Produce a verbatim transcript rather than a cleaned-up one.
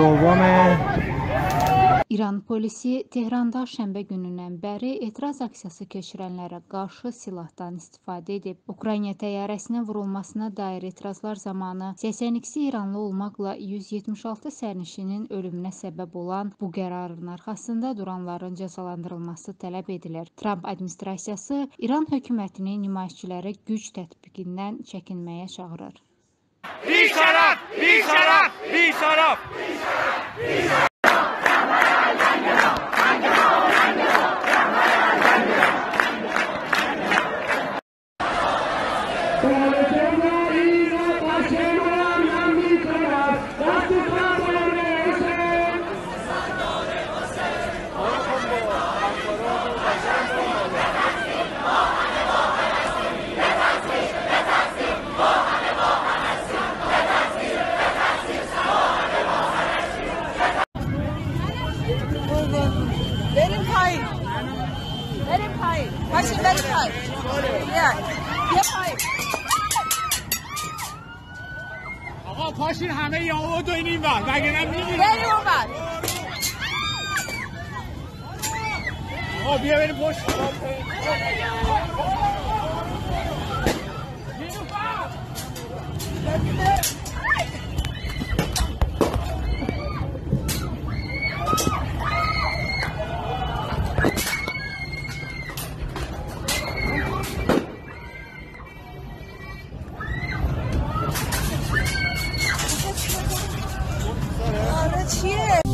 دومه İran polisi Tehranda şənbə günündən bəri etiraz aksiyası keçirənlərə qarşı silahdan istifadə edib. Ukrayna təyyarəsinin vurulmasına dair etirazlar zamanı səksən ikisi İranlı olmaqla yüz yetmiş altı sərnişinin ölümünə səbəb olan bu qərarın arxasında duranların cəzalandırılması tələb edilir. Tramp administrasiyası İran hökumətini nümayişçilərə güc tətbiqindən çəkinməyə çağırır. Bir şərəf, bir şərəf, bir şərəf, bir şərəf, bir şərəf. Let him hide. Let him hide. Hashim, let him hide. Yeah. Let him hide. آقا پاشین همه یا او تو این این بر وگرنه میگیریم بریم اون بر آقا بیا بریم پشت Cheers!